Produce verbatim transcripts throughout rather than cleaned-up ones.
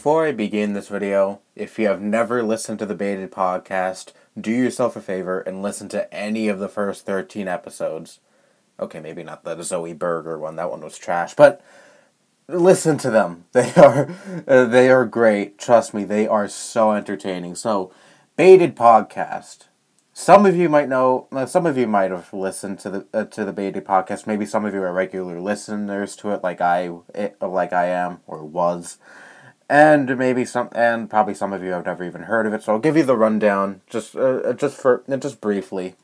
Before I begin this video, if you have never listened to the Baited podcast, do yourself a favor and listen to any of the first thirteen episodes. Okay, maybe not the Zoe Berger one, that one was trash, but listen to them. They are uh, they are great, trust me, they are so entertaining. So, Baited podcast. Some of you might know, some of you might have listened to the uh, to the Baited podcast. Maybe some of you are regular listeners to it like I it, like I am or was. And maybe some, and probably some of you have never even heard of it. So I'll give you the rundown, just uh, just for just briefly.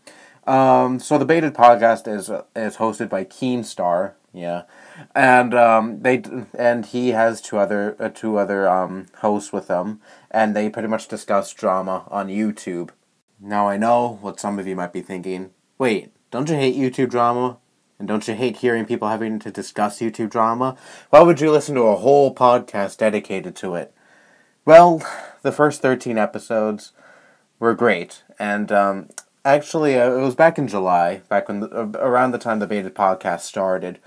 Um, so the Baited podcast is uh, is hosted by Keemstar, yeah, and um, they and he has two other uh, two other um, hosts with them, and they pretty much discuss drama on YouTube. Now I know what some of you might be thinking. Wait, don't you hate YouTube drama? And don't you hate hearing people having to discuss YouTube drama? Why would you listen to a whole podcast dedicated to it? Well, the first thirteen episodes were great. And um, actually, uh, it was back in July, back when the, uh, around the time the Baited podcast started.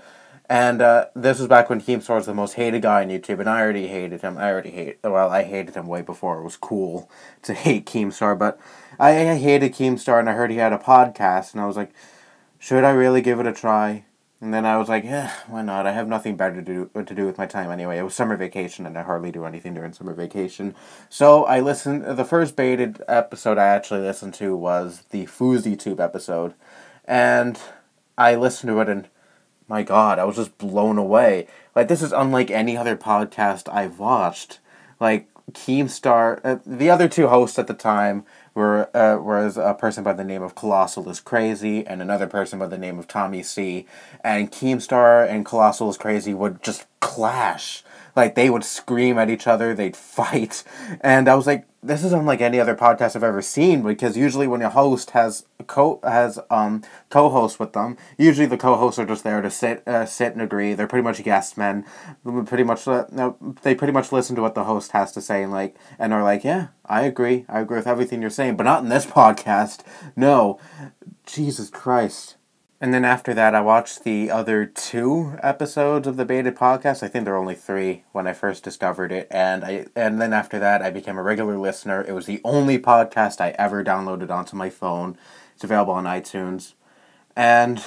And uh, this was back when Keemstar was the most hated guy on YouTube. And I already hated him. I already hate... Well, I hated him way before it was cool to hate Keemstar. But I hated Keemstar, and I heard he had a podcast. And I was like, should I really give it a try? And then I was like, eh, why not? I have nothing better to do, to do with my time anyway. It was summer vacation, and I hardly do anything during summer vacation. So I listened... The first Baited episode I actually listened to was the FouseyTube episode. And I listened to it, and my God, I was just blown away. Like, this is unlike any other podcast I've watched. Like, Keemstar... Uh, the other two hosts at the time were uh, was a person by the name of Colossal is Crazy and another person by the name of Tommy C. And Keemstar and Colossal is Crazy would just clash. Like, they would scream at each other, they'd fight. And I was like, this is unlike any other podcast I've ever seen, because usually when a host has co has um co-hosts with them, usually the co-hosts are just there to sit uh, sit and agree. They're pretty much guest men. Pretty much uh, they pretty much listen to what the host has to say and like and are like, yeah, I agree. I agree with everything you're saying, but not in this podcast. No, Jesus Christ. And then after that, I watched the other two episodes of the Baited podcast. I think there were only three when I first discovered it. And I and then after that, I became a regular listener. It was the only podcast I ever downloaded onto my phone. It's available on iTunes. And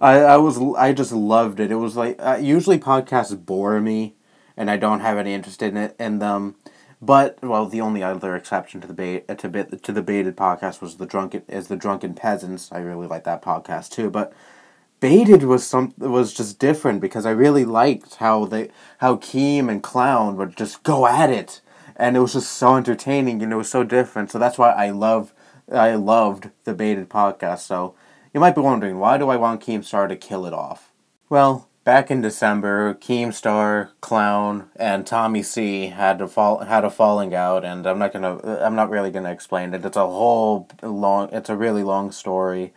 I, I, was, I just loved it. It was like, uh, usually podcasts bore me, and I don't have any interest in, it, in them. But, well, the only other exception to the bait to bit to the Baited podcast was the drunken is the Drunken Peasants. I really like that podcast too. But Baited was some was just different because I really liked how they how Keem and Clown would just go at it, and it was just so entertaining and it was so different. So that's why I love I loved the Baited podcast. So you might be wondering, why do I want Keemstar to kill it off? Well, back in December, Keemstar, Clown, and Tommy C had a fall had a falling out, and I'm not gonna I'm not really gonna explain it. It's a whole long it's a really long story,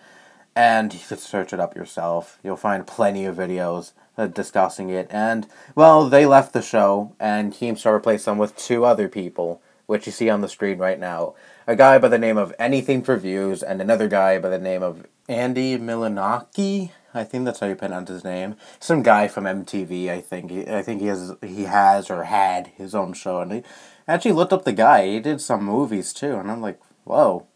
and you could search it up yourself. You'll find plenty of videos uh, discussing it. And well, they left the show, and Keemstar replaced them with two other people, which you see on the screen right now. A guy by the name of Anything for Views, and another guy by the name of Andy Milonaki. I think that's how you pronounce his name. Some guy from M T V, I think. He, I think he has, he has or had his own show. And I actually looked up the guy. He did some movies, too. And I'm like, whoa.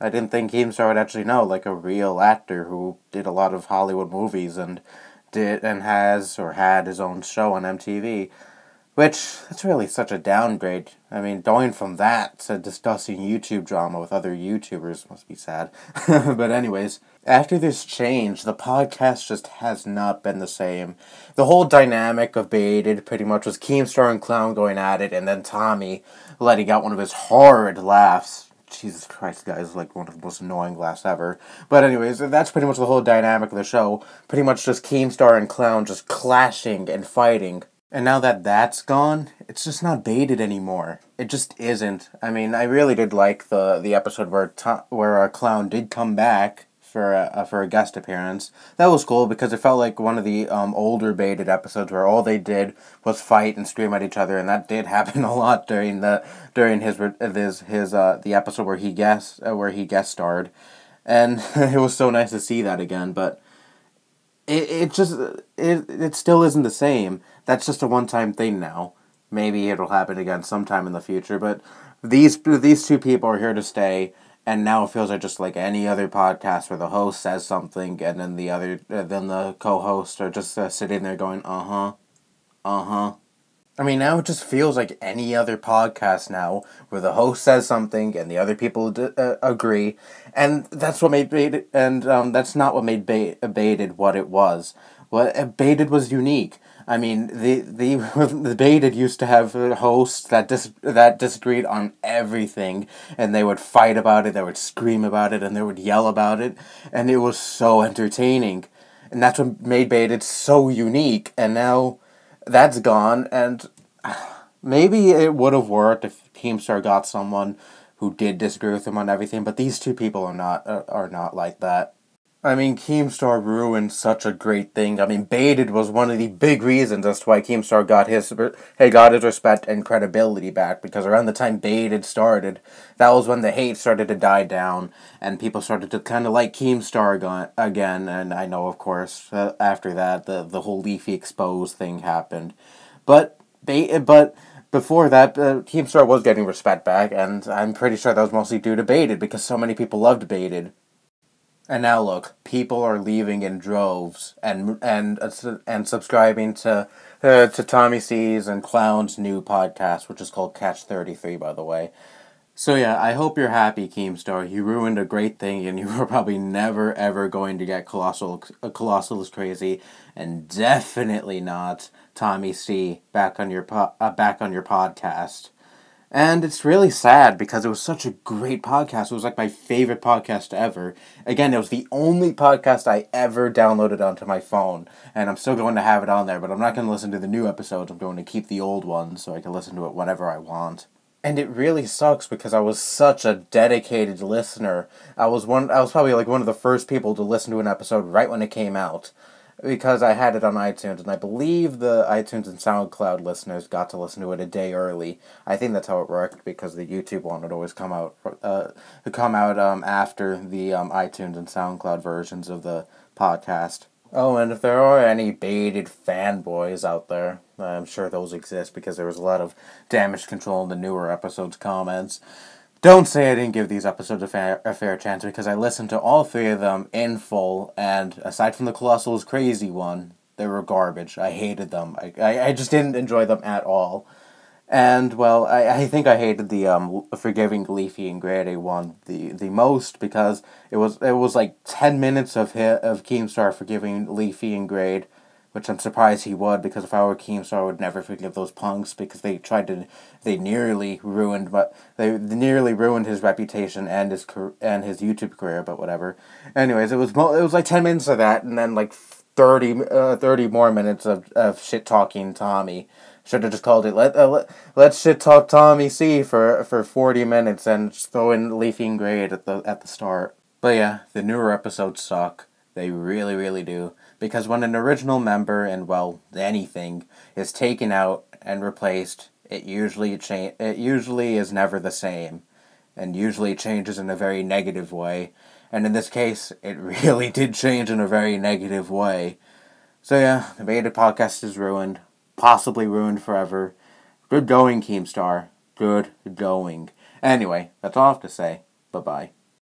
I didn't think Keemstar would actually know, like, a real actor who did a lot of Hollywood movies and did and has or had his own show on M T V. Which, that's really such a downgrade. I mean, going from that to discussing YouTube drama with other YouTubers must be sad. But anyways, after this change, the podcast just has not been the same. The whole dynamic of Baited pretty much was Keemstar and Clown going at it, and then Tommy letting out one of his horrid laughs. Jesus Christ, guys, like one of the most annoying laughs ever. But anyways, that's pretty much the whole dynamic of the show. Pretty much just Keemstar and Clown just clashing and fighting. And now that that's gone, it's just not Baited anymore. It just isn't. I mean, I really did like the the episode where to where our Clown did come back for a, uh, for a guest appearance. That was cool because it felt like one of the um, older Baited episodes where all they did was fight and scream at each other, and that did happen a lot during the during his his his uh the episode where he guest uh, where he guest starred, and it was so nice to see that again, but. It, it just, it, it still isn't the same. That's just a one-time thing now. Maybe it'll happen again sometime in the future, but these these two people are here to stay. And now it feels like just like any other podcast where the host says something and then the other, uh, then the co-host are just uh, sitting there going, uh-huh, uh-huh. I mean, now it just feels like any other podcast now where the host says something and the other people d uh, agree. And that's what made Baited, and um, that's not what made ba Baited what it was. What Baited was unique. I mean, the the the Baited used to have hosts that dis that disagreed on everything, and they would fight about it, they would scream about it, and they would yell about it, and it was so entertaining, and that's what made Baited so unique. And now, that's gone, and maybe it would have worked if Keemstar got someone who did disagree with him on everything, but these two people are not are not like that. I mean, Keemstar ruined such a great thing. I mean, Baited was one of the big reasons as to why Keemstar got his he got his respect and credibility back, because around the time Baited started, that was when the hate started to die down, and people started to kind of like Keemstar again, and I know, of course, uh, after that, the, the whole Leafy exposed thing happened. But, ba but before that, uh, Keemstar was getting respect back, and I'm pretty sure that was mostly due to Baited, because so many people loved Baited. And now look, people are leaving in droves and and uh, and subscribing to uh, to Tommy C's and Clown's new podcast, which is called Catch thirty-three, by the way. So yeah, I hope you're happy, Keemstar. You ruined a great thing, and you are probably never ever going to get Colossal uh, Colossal is Crazy, and definitely not Tommy C back on your po uh, back on your podcast. And it's really sad because it was such a great podcast. It was like my favorite podcast ever. Again, it was the only podcast I ever downloaded onto my phone. And I'm still going to have it on there, but I'm not going to listen to the new episodes. I'm going to keep the old ones so I can listen to it whenever I want. And it really sucks because I was such a dedicated listener. I was one. I was probably like one of the first people to listen to an episode right when it came out, because I had it on iTunes, and I believe the iTunes and SoundCloud listeners got to listen to it a day early. I think that's how it worked, because the YouTube one would always come out uh, come out um, after the um, iTunes and SoundCloud versions of the podcast. Oh, and if there are any Baited fanboys out there, I'm sure those exist, because there was a lot of damage control in the newer episodes' comments. Don't say I didn't give these episodes a fair, a fair chance, because I listened to all three of them in full, and aside from the Colossal is Crazy one, they were garbage. I hated them. I, I, I just didn't enjoy them at all. And, well, I, I think I hated the um, Forgiving Leafy and Grade A one the, the most, because it was it was like ten minutes of hit, of Keemstar forgiving Leafy and Grade, which I'm surprised he would, because if I were Keemstar, I would never forgive those punks, because they tried to, they nearly ruined, but they nearly ruined his reputation and his and his YouTube career. But whatever. Anyways, it was it was like ten minutes of that, and then like thirty, uh, thirty more minutes of of shit talking Tommy. Should have just called it let uh, let let's shit talk Tommy C for for forty minutes and just throw in Leafy and Grade at the at the start. But yeah, the newer episodes suck. They really, really do. Because when an original member and, well, anything is taken out and replaced, it usually cha- it usually is never the same, and usually changes in a very negative way. And in this case, it really did change in a very negative way. So yeah, the Baited podcast is ruined. Possibly ruined forever. Good going, Keemstar. Good going. Anyway, that's all I have to say. Bye-bye.